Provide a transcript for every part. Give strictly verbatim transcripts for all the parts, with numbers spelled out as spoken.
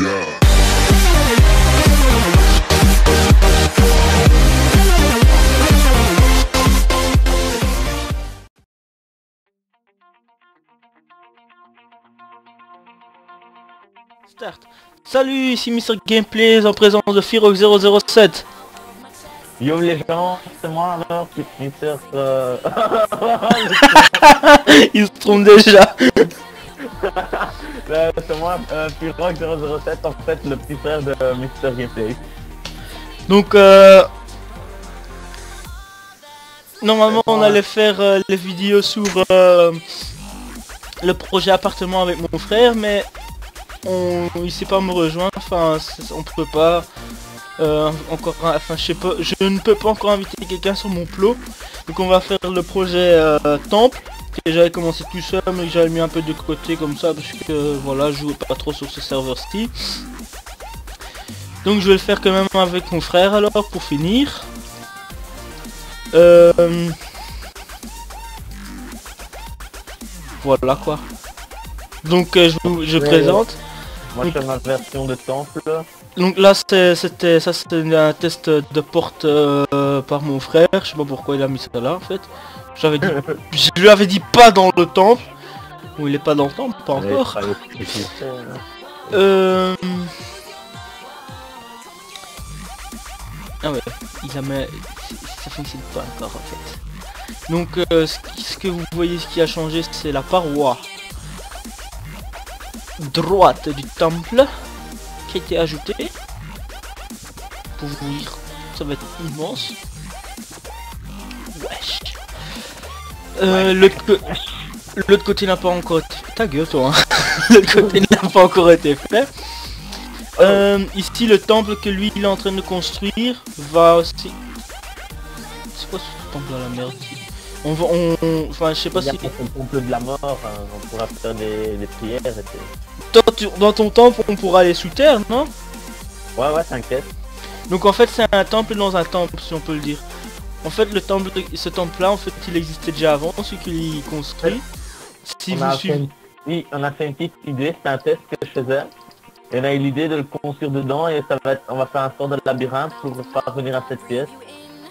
Yeah. Start. Salut, ici Mister Gameplay en présence de Fiirox zéro zéro sept. Yo les gens, c'est moi alors, Mister... Euh... Ils se trompent déjà. C'est moi, euh, Fiirox zéro zéro sept, en fait le petit frère de euh, Mister Gameplay. Donc euh... normalement on allait faire euh, les vidéos sur euh, le projet appartement avec mon frère, mais on, il sait pas me rejoindre, enfin on peut pas euh, encore, enfin je sais pas, je ne peux pas encore inviter quelqu'un sur mon plot, donc on va faire le projet euh, temple que j'avais commencé tout seul mais que j'avais mis un peu de côté comme ça parce que voilà je jouais pas trop sur ce serveur-ci, donc je vais le faire quand même avec mon frère alors pour finir. Euh... voilà quoi, donc euh, je vous je ouais, présente ouais. Moi donc, je fais ma version de temple. Donc là c'était ça, c'était un test de porte euh, par mon frère. Je sais pas pourquoi il a mis ça là en fait. J'avais dit, je lui avais dit pas dans le temple. Ou il est pas dans le temple, pas ouais, encore. euh... Ah ouais, il a mis... ça fonctionne pas encore en fait. Donc euh, ce que vous voyez, ce qui a changé, c'est la paroi droite du temple qui a été ajoutée. Pour vous dire, ça va être immense. Wesh. Euh, ouais, l'autre côté n'a pas encore été fait. Ta gueule toi hein. L'autre côté n'a pas encore été fait. Euh, ici le temple que lui il est en train de construire va aussi. C'est quoi ce temple dans la merde ici? On va, on, enfin je sais pas si... on peut de la mort, hein, on pourra faire des, des prières et tout. Dans, tu, dans ton temple, on pourra aller sous terre, non? Ouais, ouais, t'inquiète. Donc en fait, c'est un temple dans un temple, si on peut le dire. En fait, le temple, ce temple-là, en fait, il existait déjà avant, celui qu'il construit. Si on vous suivez... Une... Oui, on a fait une petite idée, c'est un test que je faisais. Et on a eu l'idée de le construire dedans, et ça va être... on va faire un sort de labyrinthe pour parvenir à cette pièce.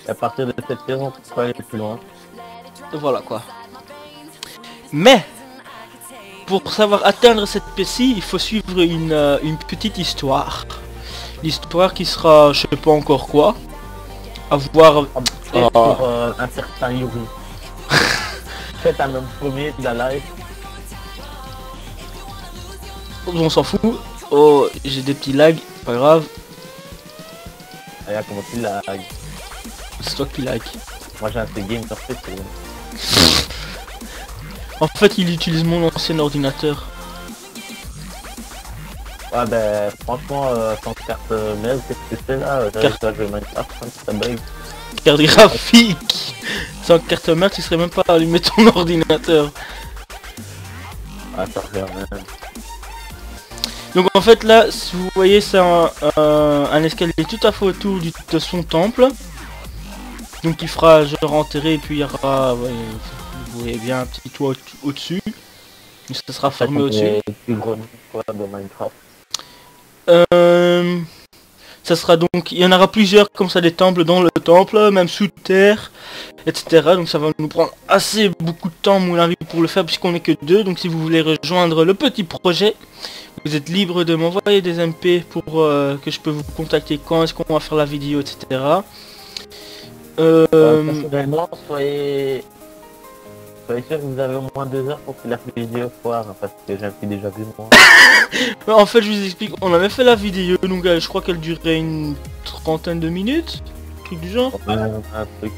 Et à partir de cette pièce, on pourra aller plus loin. Voilà quoi. Mais pour savoir atteindre cette P C, il faut suivre une, euh, une petite histoire. L'histoire qui sera, je sais pas encore quoi, à voir. Euh... Pour, euh, un certain Yuri. Faites un homme premier de la live. On s'en fout. Oh, j'ai des petits lags, pas grave. Ah, comment tu lag? C'est toi qui lag. Moi j'ai un peu game parfait. En fait il utilise mon ancien ordinateur. Ouais ben franchement euh, sans carte mère, qu'est-ce que c'est là? Carte de Minecraft, ça bug. Carte graphique. Sans carte mère tu serais même pas allumé ton ordinateur. Ah ça revient même. Donc en fait là si vous voyez c'est un, euh, un escalier tout à fait autour du, de son temple. Donc il fera genre enterré et puis il y aura, ouais, vous voyez bien un petit toit au-dessus. Au ça sera fermé au-dessus. Euh, ça sera donc, il y en aura plusieurs comme ça des temples dans le temple, même sous terre, et cetera. Donc ça va nous prendre assez beaucoup de temps, mon avis, pour le faire puisqu'on n'est que deux. Donc si vous voulez rejoindre le petit projet, vous êtes libre de m'envoyer des M P pour euh, que je peux vous contacter quand est-ce qu'on va faire la vidéo, et cetera. Euh... Personnellement, soyez... soyez sûr que vous avez au moins deux heures pour que la vidéo foire, hein, parce que j'ai déjà vu moi. En fait, je vous explique, on avait fait la vidéo, donc je crois qu'elle durait une trentaine de minutes, un truc du genre. Euh, un, truc.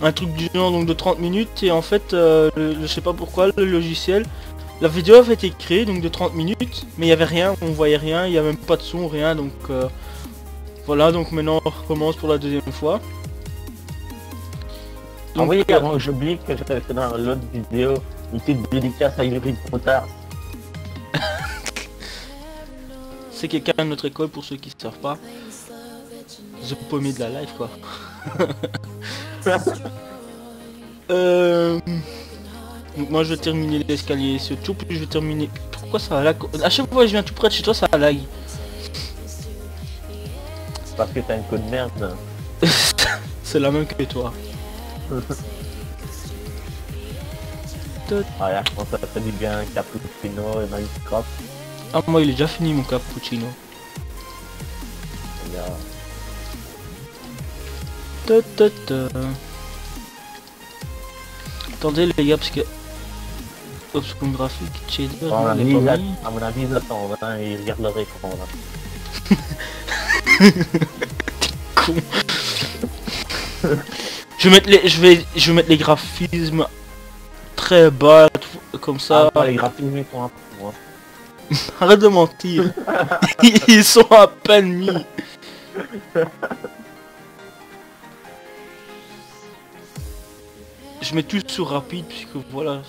un truc du genre, donc de trente minutes, et en fait, euh, le, je sais pas pourquoi, le logiciel, la vidéo avait été créée, donc de trente minutes, mais il y avait rien, on voyait rien, il n'y a même pas de son, rien, donc euh, voilà, donc maintenant on recommence pour la deuxième fois. Donc, ah oui, avant que j'oublie que j'avais fait dans l'autre vidéo une petite dédicace à Yuri Potard. C'est quelqu'un de notre école pour ceux qui ne savent pas. The pommier de la life quoi. euh... Donc moi je vais terminer l'escalier, ce tour, puis je vais terminer... Pourquoi ça lag? À chaque fois que je viens tout près de chez toi ça lag. parce que t'as une queue de merde. C'est la même que toi. Voilà, je pense que ça fait du bien cappuccino et Minecraft. Ah moi il est déjà fini mon cappuccino. Ta ta ta. Attendez les gars parce que... Option graphique, shader, bon, les mis, à mon avis ils attendent hein, ils regardent leur écran là. T'es con. Je vais mettre les, je vais, je vais mettre les graphismes très bas tout, comme ça. Ah, les graphismes ils sont à moi. Arrête de mentir. Ils sont à peine mis. Je mets tout sur rapide puisque voilà,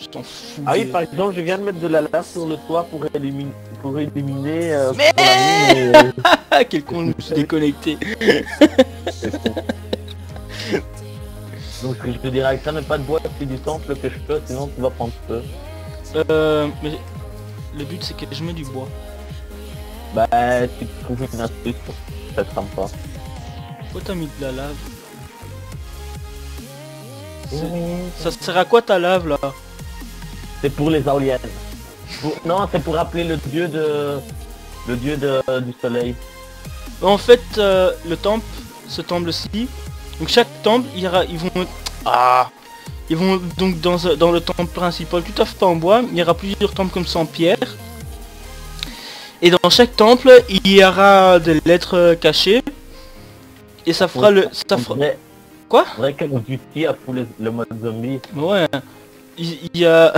je t'en fous. Ah oui, par exemple, je viens de mettre de la lave sur le toit pour éliminer... Pour éliminer euh, mais et... Quel con, je me suis déconnecté. Donc ce que je te dirais avec ça, mais pas de bois, c'est du temple que je peux, sinon tu vas prendre feu. Euh... Mais le but c'est que je mets du bois. Bah tu trouves une astuce, ça te rampe pas. Pourquoi t'as mis de la lave? Ça sert à quoi ta lave là? C'est pour les éoliennes. Pour... Non, c'est pour appeler le dieu de... Le dieu de... du soleil. En fait, euh, le temple, ce temple-ci, donc chaque temple, ils, ra... ils vont... Ah ils vont donc dans, dans le temple principal, tout à fait en bois, il y aura plusieurs temples comme ça en pierre. Et dans chaque temple, il y aura des lettres cachées. Et ça fera le... Ça fera... Quoi? Vrai qu'elle nous utilise à fouler le mode zombie. Ouais. Il y a...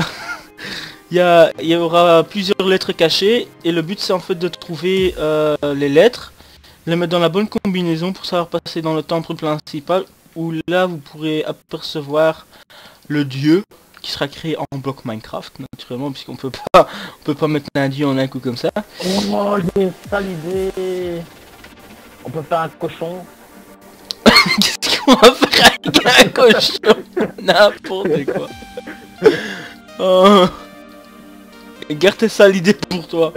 Il y a... Il y aura plusieurs lettres cachées. Et le but c'est en fait de trouver euh, les lettres. Les mettre dans la bonne combinaison pour savoir passer dans le temple principal. Où là vous pourrez apercevoir le dieu. Qui sera créé en bloc Minecraft. Naturellement puisqu'on peut pas... On peut pas mettre un dieu en un coup comme ça. Oh j'ai une sale idée. On peut faire un cochon. On va faire un cochon. N'importe quoi. Oh. Garde tes sales idées pour toi.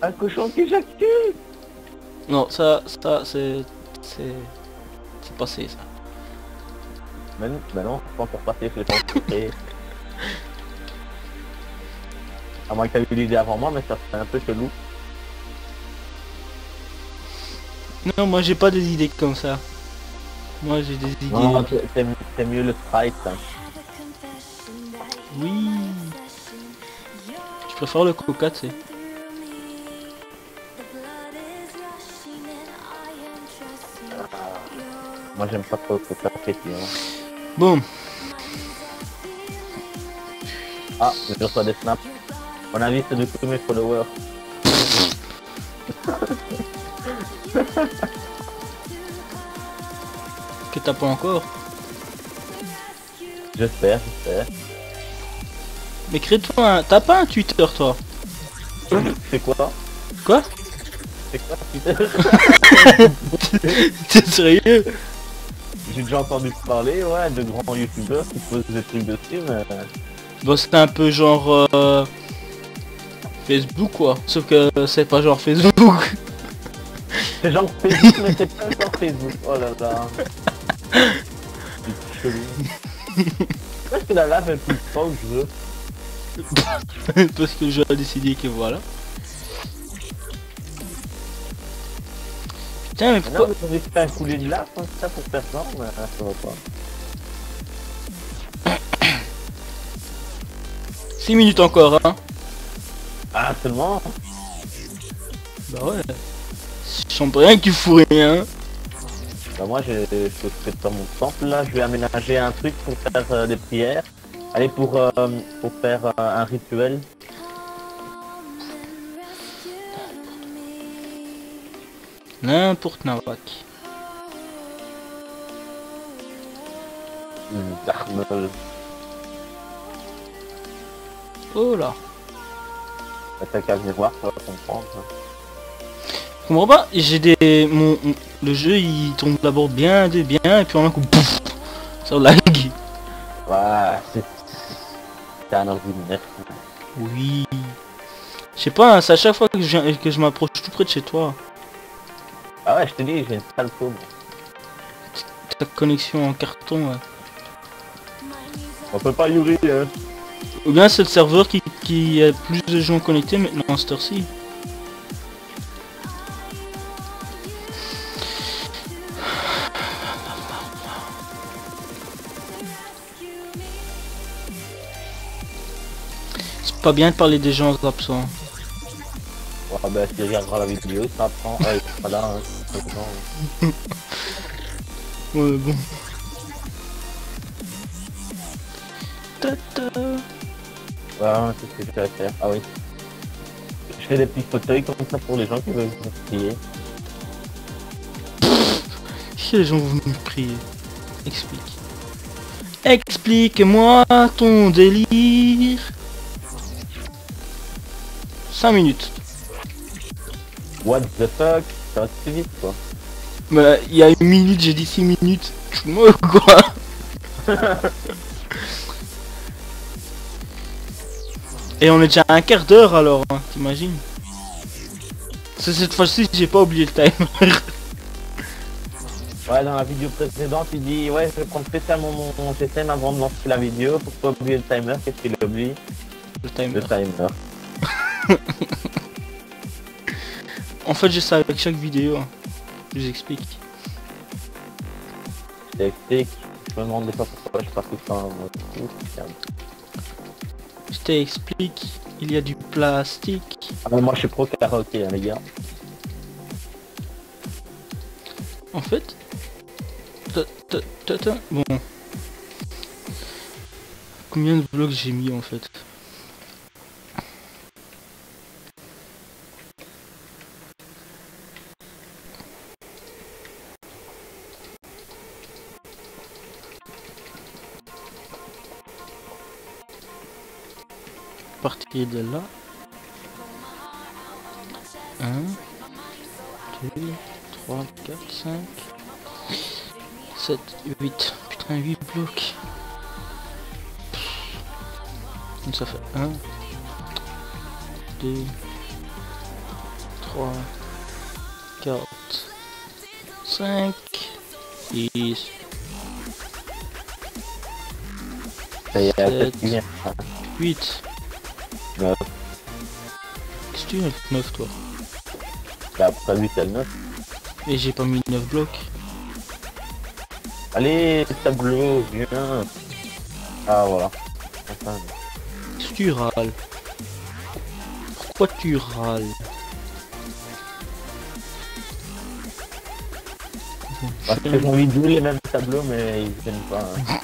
Un cochon qui j'accuse. Non, ça, ça, c'est... C'est... C'est passé, ça. Mais non, bah non, pas encore passé, je l'ai pas enregistré. À moins que t'aies eu l'idée avant moi, mais ça serait un peu chelou. Non, moi j'ai pas des idées comme ça. Moi j'ai des idées. Non, c'est mieux le sprite. Hein. Oui. Je préfère le coca, tu sais. Moi j'aime pas trop le coca pétillant. Hein. Bon. Ah, je reçois des snaps. Mon avis, c'est de tous mes followers. Que t'as pas encore? J'espère, j'espère. Mais crée-toi un... T'as pas un Twitter toi? C'est quoi? Quoi? C'est quoi Twitter? T'es sérieux? J'ai déjà entendu parler, ouais, de grands youtubeurs qui posent des trucs dessus, mais... Bon, c'était un peu genre... Euh... Facebook quoi, sauf que c'est pas genre Facebook. C'est genre Facebook, mais c'est pas genre Facebook, oh là là. C'est chelou. Pourquoi est-ce que la lave elle pousse pas où je veux? Parce que j'ai décidé que voilà. Putain mais pourquoi... On a fait un couler de lave comme ça pour faire ça, mais ça va pas. six minutes encore hein. Ah seulement? Bah ouais. Je sens rien que tu fous rien. Bah moi je fais pas mon temple là, je vais aménager un truc pour faire euh, des prières. Allez pour, euh, pour faire euh, un rituel. N'importe Navak. Darmeul. Oh là. T'as qu'à venir voir, ça va comprendre. Je comprends pas, j'ai des... Mon... Le jeu il tombe d'abord bien, de bien, et puis en un coup, pouf, ça lag. Waouh, c'est... C'est un ordinaire. Oui. Je sais pas, hein, c'est à chaque fois que je, que je m'approche tout près de chez toi. Ah ouais, je te dis, j'ai une sale paume. Ta connexion en carton, ouais. On peut pas Yuri, hein. Ou bien c'est le serveur qui, qui a plus de gens connectés maintenant en cette heure-ci. C'est pas bien de parler des gens absents. Ouais, bah si regardera la vidéo, ça apprend. Ouais, pas là, hein. Ouais, bon. Tata. Ouais, c'est ce que je vais faire. Ah oui. Je fais des petits fauteuils comme ça pour les gens qui veulent prier. Si les gens vont me prier. Explique. Explique-moi ton délire. cinq minutes. What the fuck, ça va très vite quoi. Bah il y a une minute, j'ai dit six minutes. Tu me quoi. Et on est déjà à un quart d'heure alors, hein, t'imagines. C'est cette fois-ci, j'ai pas oublié le timer. Ouais, dans la vidéo précédente, il dit ouais, je vais prendre spécialement mon, mon T S M avant de lancer la vidéo pour pas oublier le timer. Qu'est-ce qu'il oublie? Le timer. Le timer. En fait, j'ai ça avec chaque vidéo. Je vous explique. Je t'explique. Je me demandais pas pourquoi je partais sur un... Je t'explique. Il y a du plastique. Ah ben moi, je suis pro karaoké, hein, les gars. En fait... Bon. Combien de blocs j'ai mis, en fait? Partir de là. un, deux, trois, quatre, cinq, sept, huit. Putain, huit blocs. Donc ça fait un, deux, trois, quatre, cinq, six. sept, huit. neuf. Qu'est-ce que tu as fait neuf toi? Bah pas huit à neuf. Et j'ai pas mis neuf blocs. Allez tableau, viens. Ah voilà. Enfin. Qu'est-ce que tu râles? Pourquoi tu râles? Parce que j'ai envie de jouer les mêmes tableaux mais ils viennent pas. Hein.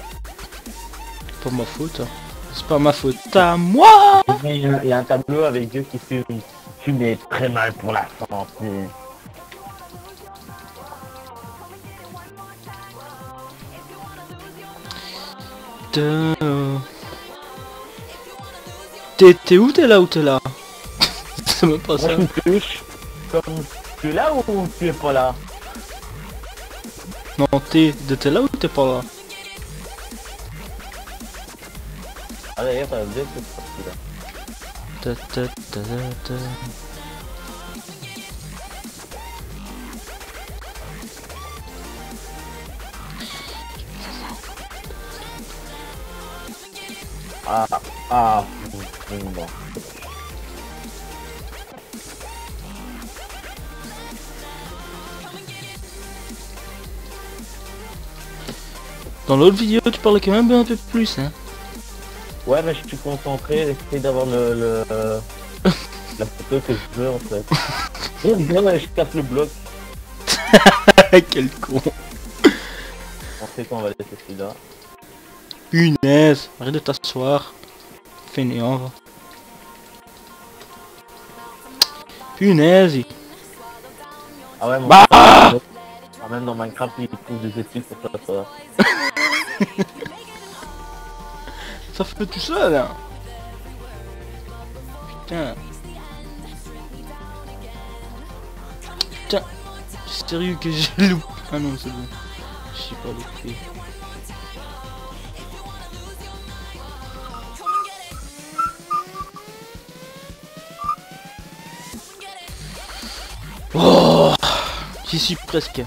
C'est pas ma faute. Hein. C'est pas ma faute. À moi! Il y, a, il y a un tableau avec Dieu qui fume, fume est très mal pour la santé. T'es où? T'es là ou t'es là? C'est même pas ça. Comme tu es là ou tu es pas là? Non, t'es t'es là ou t'es pas là? Ah d'ailleurs, t'as deux là. Ta ta ta ta. Ah ah bon. Dans l'autre vidéo, tu parlais quand même un peu plus, hein. Ouais mais je suis concentré, j'essaie d'avoir le, le euh, la photo que je veux en fait. Et bien là, je casse le bloc. Quel con. On sait qu'on va laisser celui-là. Punaise, arrête de t'asseoir. Fainéant va. Punaise. Ah ouais mon bah frère, ah même dans Minecraft il trouve des études pour s'asseoir. Ça fait tout ça là. Putain. Putain. Sérieux que j'ai loupé. Ah non c'est bon. Je sais pas loupé. Oh. j'y suis presque.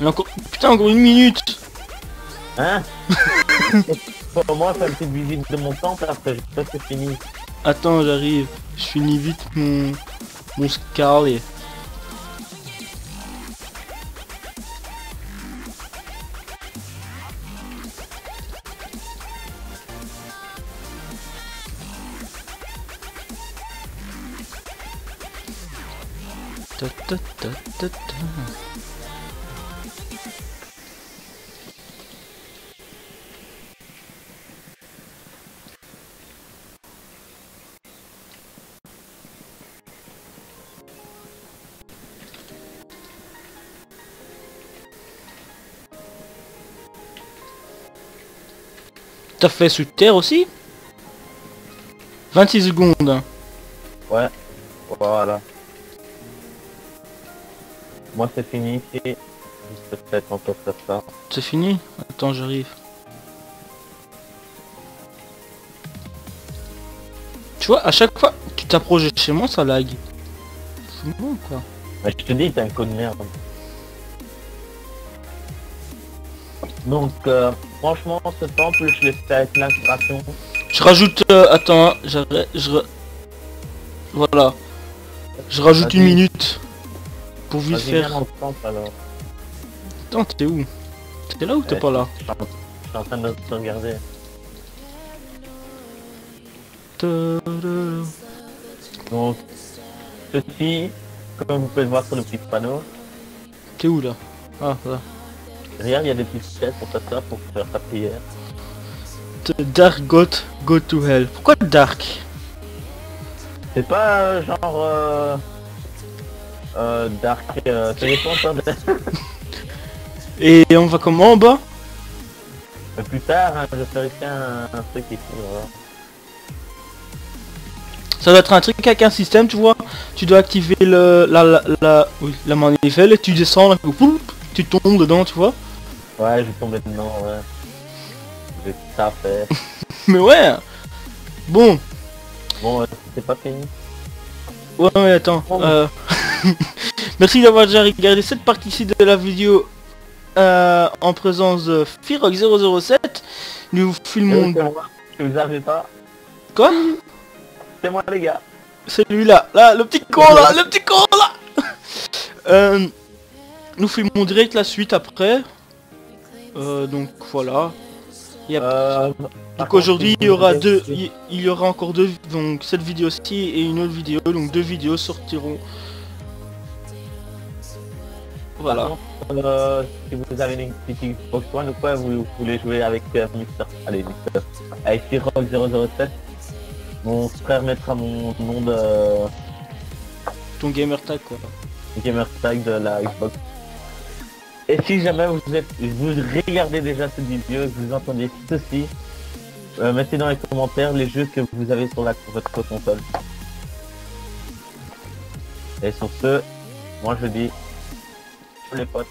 Et encore... Putain, encore une minute. Hein? Pour moi, ça me fait une visite de mon temps parce que je sais pas que c'est fini. Attends, j'arrive. Je finis vite mon... mon Scarlet. Ta ta ta ta ta. T'as fait sous terre aussi? vingt-six secondes. Ouais, voilà. Moi c'est fini ici. Peut-être on peut faire ça. C'est fini? Attends, j'arrive. Tu vois, à chaque fois que tu t'approches chez moi, ça lag. C'est bon quoi. Mais je te dis, t'es un con de merde. Donc, euh, franchement, ce temple, je l'ai fait avec l'inspiration. Je rajoute... Euh, attends, hein, je... Re... Voilà. Je rajoute une minute. Pour vite faire... Viens dans le temple, alors. Attends, t'es où? T'es là ou t'es ouais, pas là? Je suis en train de te regarder. Donc, ceci, comme vous pouvez le voir sur le petit panneau... T'es où là? Ah, là. Regarde, il y a des petites pièces pour ta soeur, pour faire ta prière. The dark god go to hell. Pourquoi dark? C'est pas euh, genre... Euh, euh, dark... Euh, téléphone. Et on va comment en bas? Mais plus tard, hein, je ferai un, un truc ici. Voilà. Ça doit être un truc avec un système, tu vois. Tu dois activer le, la, la, la, oui, la manivelle et tu descends là. Poum, tu tombes dedans, tu vois. Ouais, je vais tomber dedans, ouais. J'ai tout ça à faire. Mais ouais. Bon. Bon, euh, c'est pas fini. Ouais, mais attends. Oh, euh... Merci d'avoir déjà regardé cette partie-ci de la vidéo euh, en présence de Fiirox zéro zéro sept. Nous filmons... Oui, je vous avais pas. Quoi? C'est moi, les gars. C'est lui, là. Là, le petit con, là. Le petit con, là. euh... Nous filmons direct la suite après. Euh, donc voilà. Il y a... euh, donc aujourd'hui il y aura deux. Il y aura encore deux. Donc cette vidéo-ci et une autre vidéo. Donc deux vidéos sortiront. Voilà. Euh, si vous avez une petite Xbox One ou quoi, vous voulez jouer avec euh, Mister. Allez, Mister. Avec Fiirox zéro zéro sept. Mon frère mettra mon nom de. Ton gamer tag quoi. Gamer tag de la Xbox. Et si jamais vous êtes, vous regardez déjà cette vidéo et que vous entendez ceci, euh, mettez dans les commentaires les jeux que vous avez sur la, votre console. Et sur ce, moi je dis, les potes.